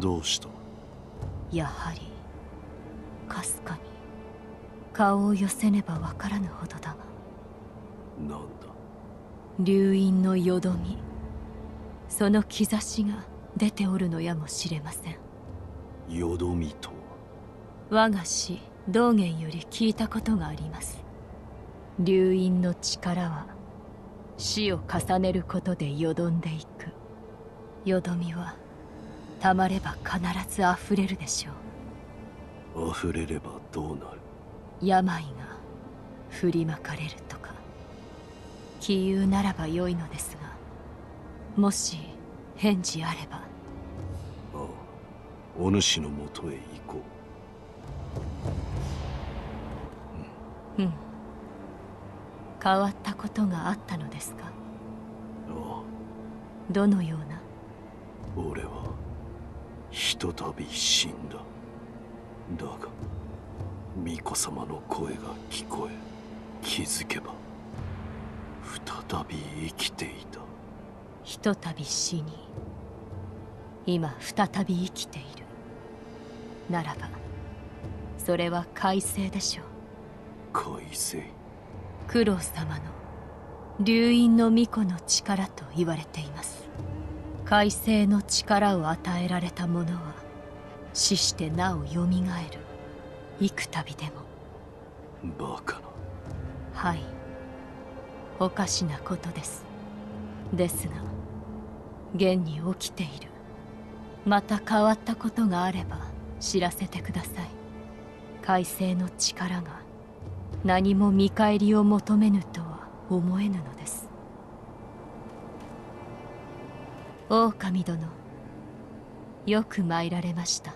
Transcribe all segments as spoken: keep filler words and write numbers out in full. どうした？やはりかすかに顔を寄せねばわからぬほどだが。なんだ？流飲のよどみ、その兆しが出ておるのやもしれません。よどみとは我が師道元より聞いたことがあります。流飲の力は死を重ねることでよどんでいく。よどみはたまれば必ず溢れるでしょう。溢れればどうなる？病が振りまかれるとか。杞憂ならばよいのですが、もし返事あれば。ああ、お主のもとへ行こう。うん、うん、変わったことがあったのですか？ああ。どのような？俺はひとたび死んだ。だが巫女様の声が聞こえ、気づけば再び生きていた。ひとたび死に、今再び生きている。ならばそれは快晴でしょう。快晴。九郎様の流飲の巫女の力と言われています。快晴の力を与えられた者は死してなおよみがえる。幾たびでも。バカな。はい、おかしなことです。ですが現に起きている。また変わったことがあれば知らせてください。快晴の力が何も見返りを求めぬとは思えぬのです。狼殿、よく参られました。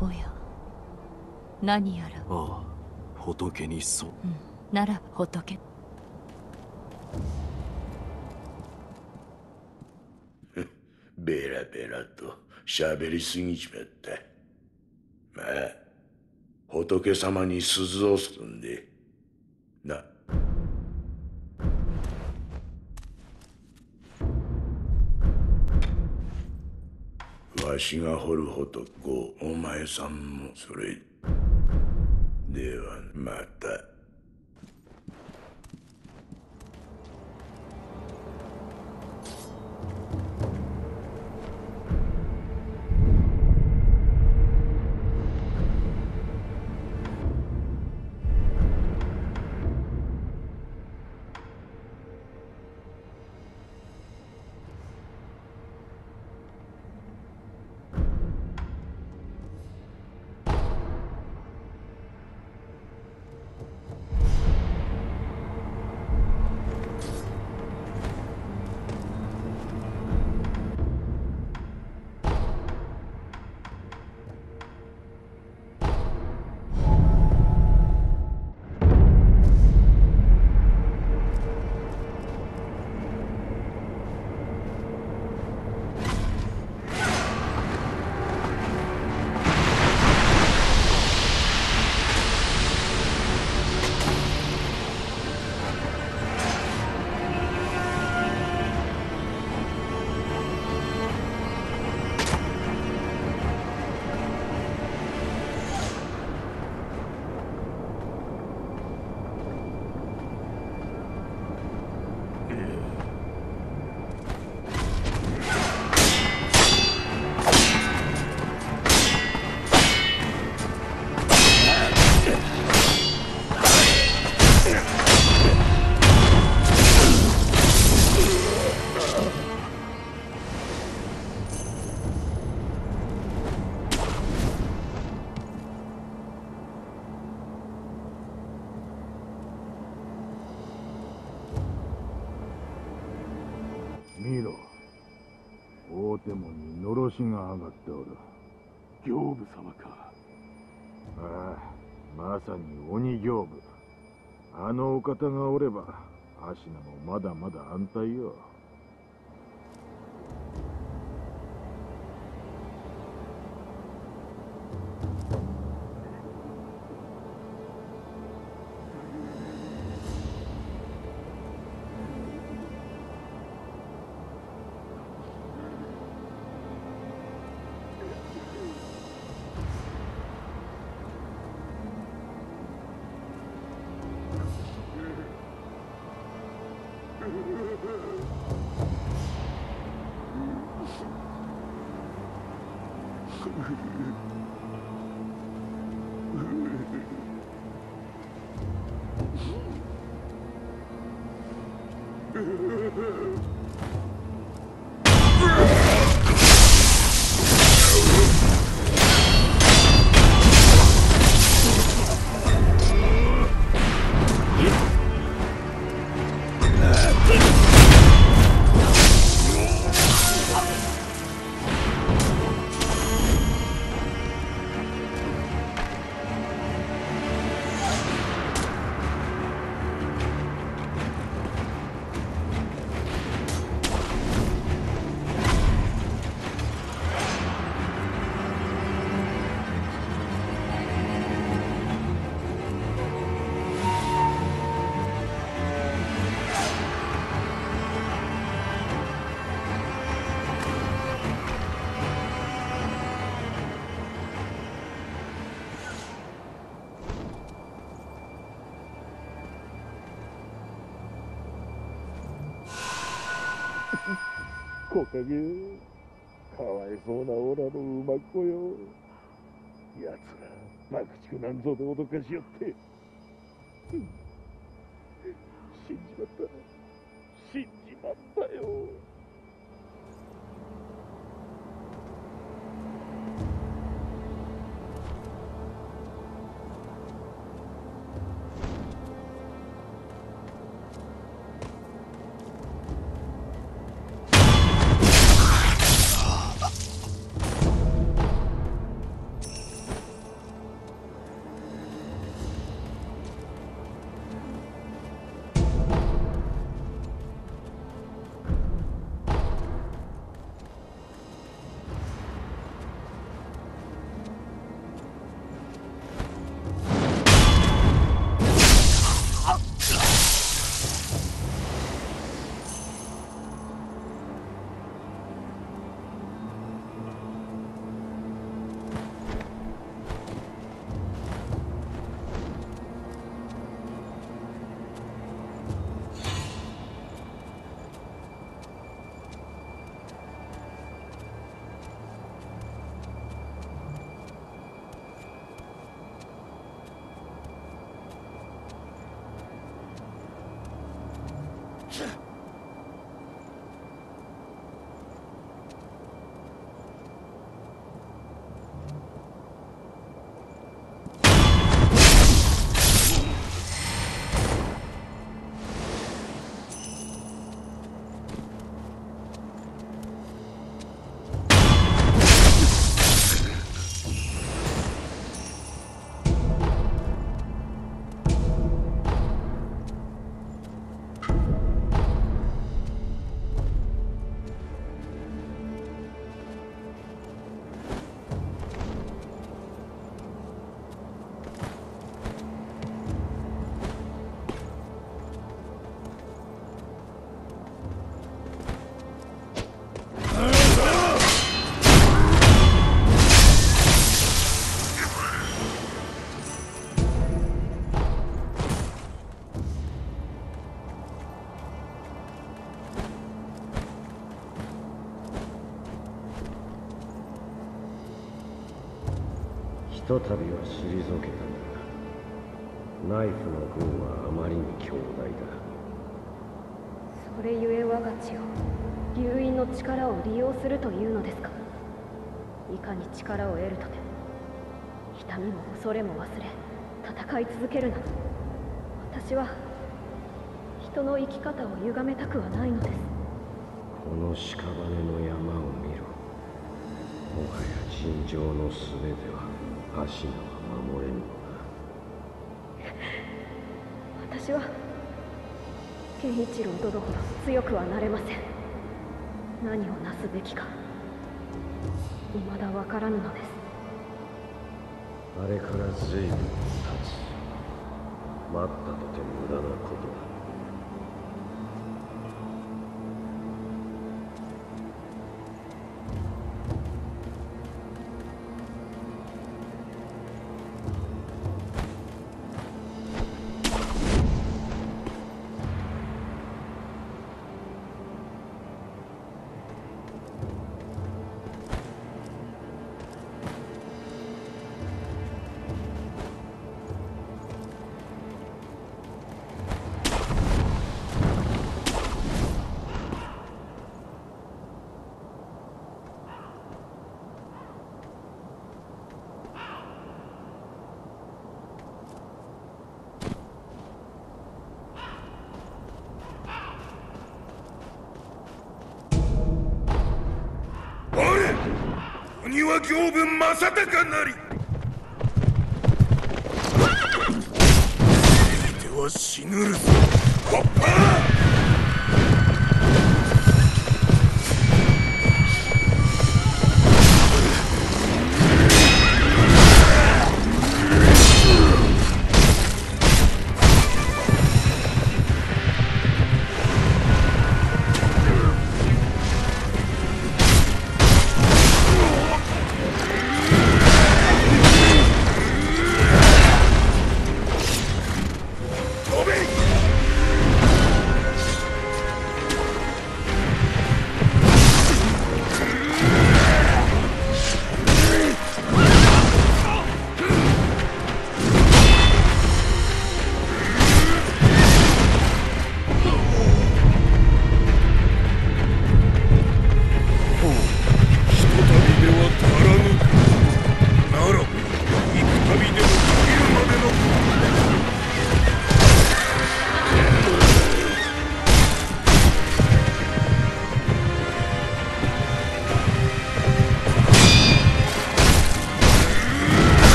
おや、何やら。ああ、仏にそう、うん、なら仏。ベラベラと喋りすぎちまった。まあ仏様に鈴をすんでな。わしが掘る仏をお前さんもそれではまた。が上がっておる。行部様か。ああ、まさに鬼行部。あのお方がおれば芦名もまだまだ安泰よ。木陰、かわいそうなオラの馬子よ。やつら、マクチクなんぞで脅かしよって。死んじまった。死んじまったよ。ひとたびは退けたが、ナイフの軍はあまりに強大だ。それゆえ我が血を流因の力を利用するというのですか。いかに力を得るとて、痛みも恐れも忘れ戦い続けるなど、私は人の生き方を歪めたくはないのです。この屍の山を見ろ。もはや尋常のすべては芦名は守れぬのだ。私は健一郎殿ほど強くはなれません。何をなすべきか未だわからぬのです。あれから随分経つ。待ったとて無駄なことだ。は行分正隆なり。相手は死ぬるぞ。コッパー！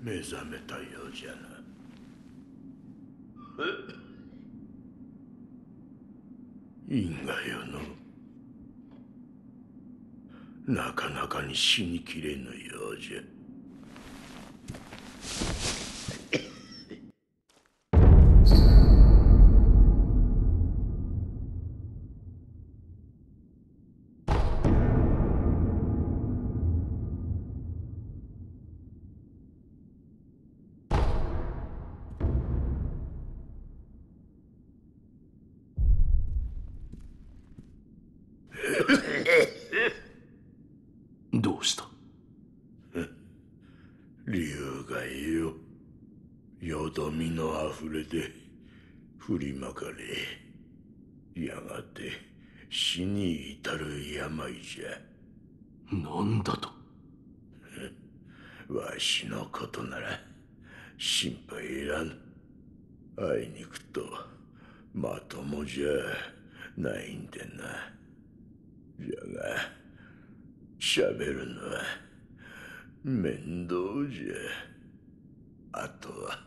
目覚めたようじゃな。いいんがよの。なかなかに死にきれぬようじゃ。どうした？理由がよ、よどみのあふれで振りまかれ、やがて死に至る病じゃ。何だと？わしのことなら心配いらぬ。あいにくとまともじゃないんでな。じゃがしゃべるのは面倒じゃ。あとは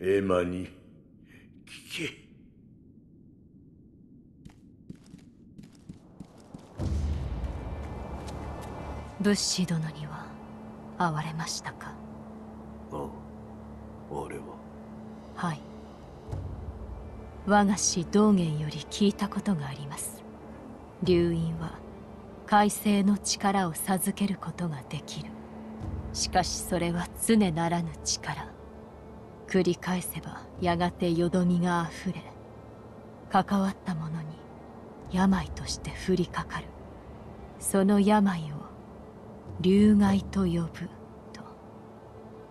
エマに聞け。仏師殿には会われましたか？ああ、俺は。はい、我が師道元より聞いたことがあります。龍院は開成の力を授けることができる。しかしそれは常ならぬ力。繰り返せばやがてよどみがあふれ、関わった者に病として降りかかる。その病を竜害と呼ぶと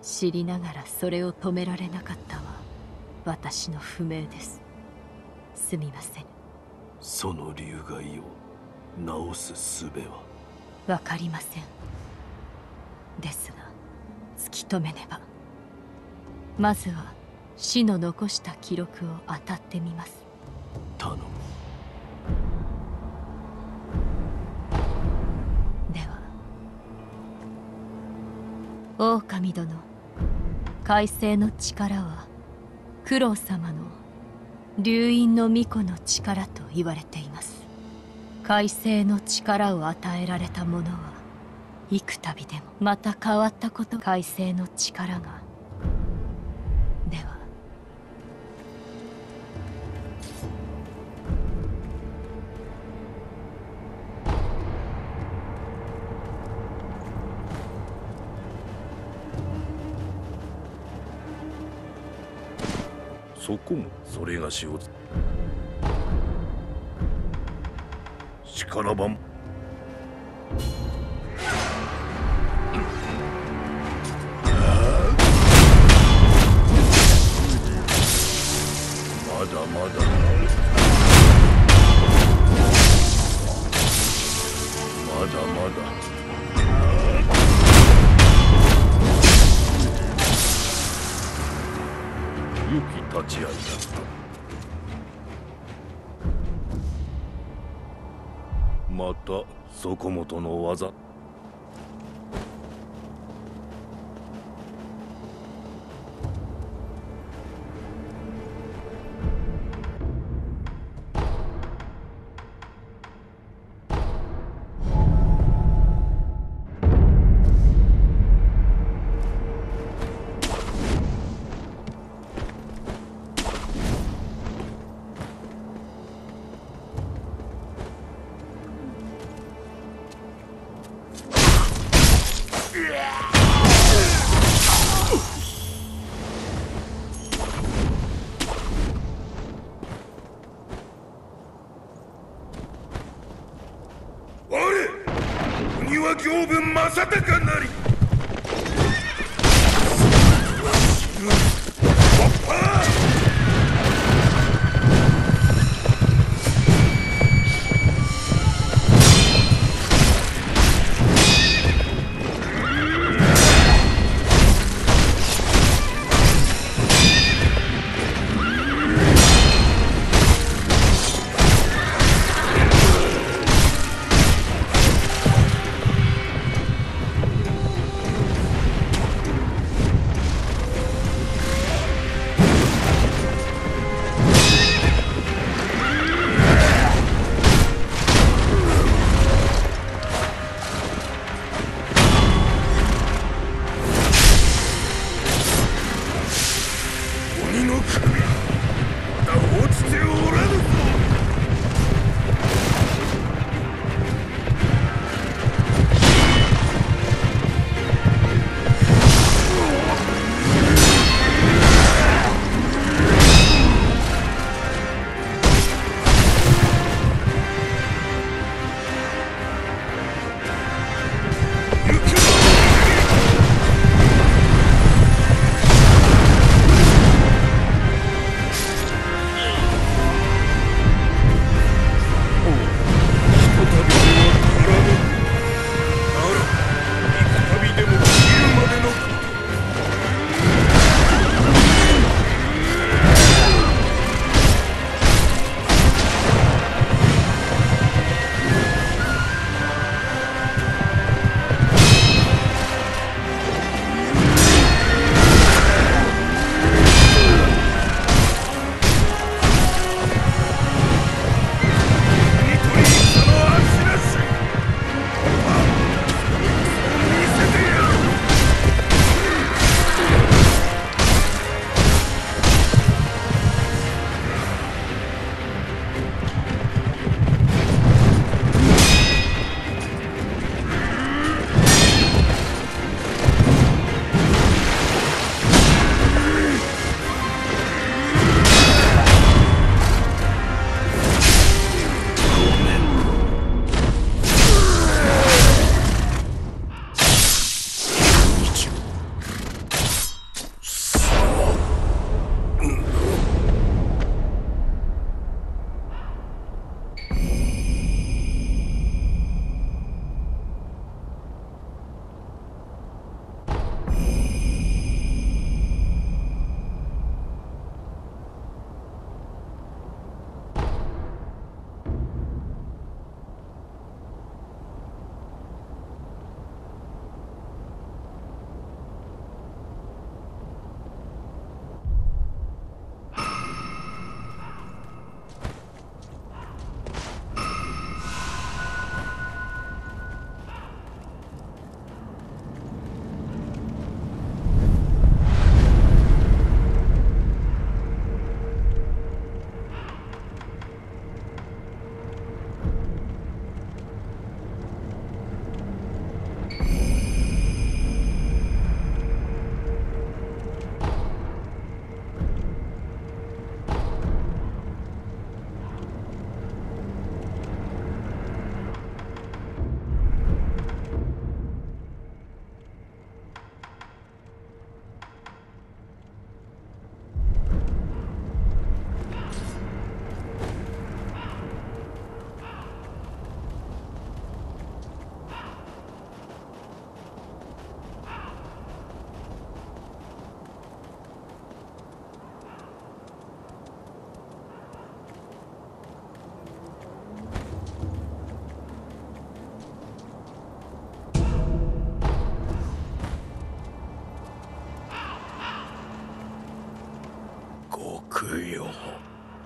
知りながら、それを止められなかったは私の不明です。すみません。その竜害を治す術はわかりません。ですが突き止めねば。まずは師の残した記録を当たってみます。頼む。では、狼殿、開成の力は九郎様の龍院の巫女の力と言われています。開成の力を与えられた者は幾度でもまた変わったこと。開成の力がではそこもそれが仕事。このボン。まだまだ。まだまだ。良き立ち合いだった。また底本の技。正隆なり。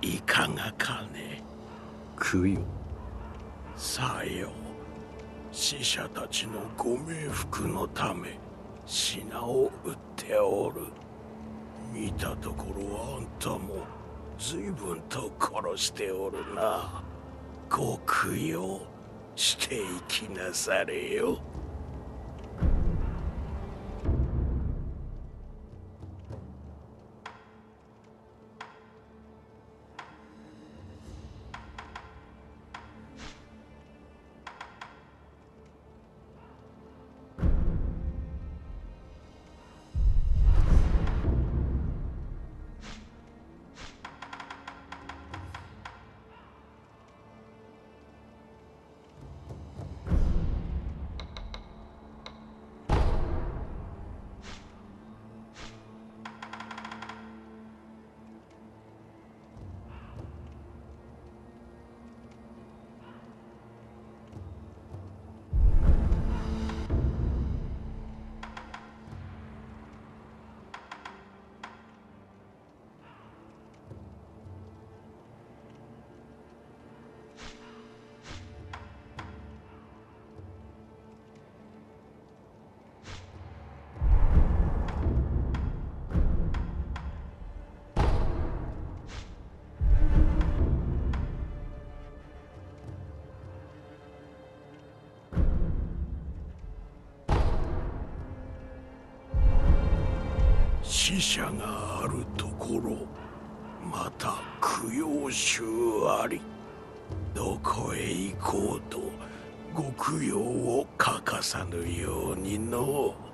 いかがかね。供よ。さよう。死者たちのご冥福のため品を売っておる。見たところあんたも随分と殺しておるな。ご供養していきなされよ。死者があるところ、また供養衆あり。どこへ行こうとご供養を欠かさぬようにのう。